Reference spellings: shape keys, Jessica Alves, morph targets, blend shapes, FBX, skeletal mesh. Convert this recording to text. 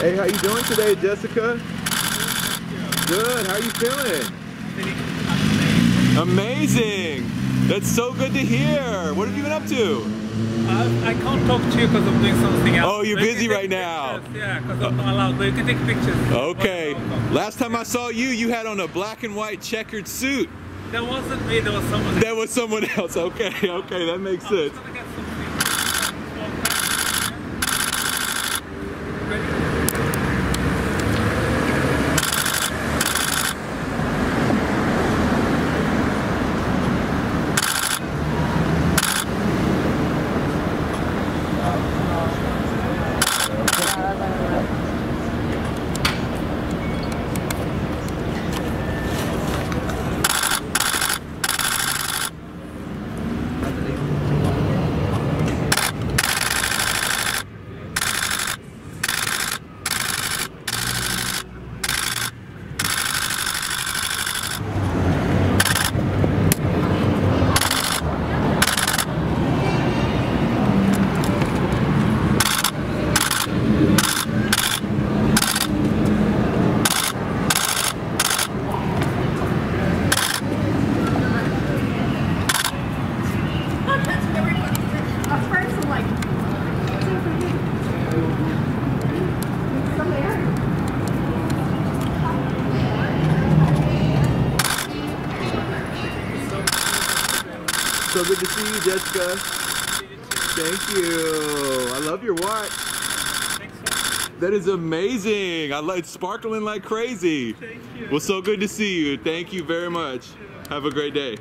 Hey, how you doing today, Jessica? Good. How are you feeling? Amazing. That's so good to hear. What have you been up to? I can't talk to you because I'm doing something else. Oh, you're busy right now. Pictures. Yeah, because I'm not allowed. But you can take pictures. Okay. Last time I saw you, you had on a black and white checkered suit. That wasn't me. That was someone else. That was someone else. Okay. Okay, that makes sense. So good to see you, Jessica. Thank you. I love your watch. That is amazing. I love it, sparkling like crazy. Thank you. Well, so good to see you. Thank you very much. Have a great day.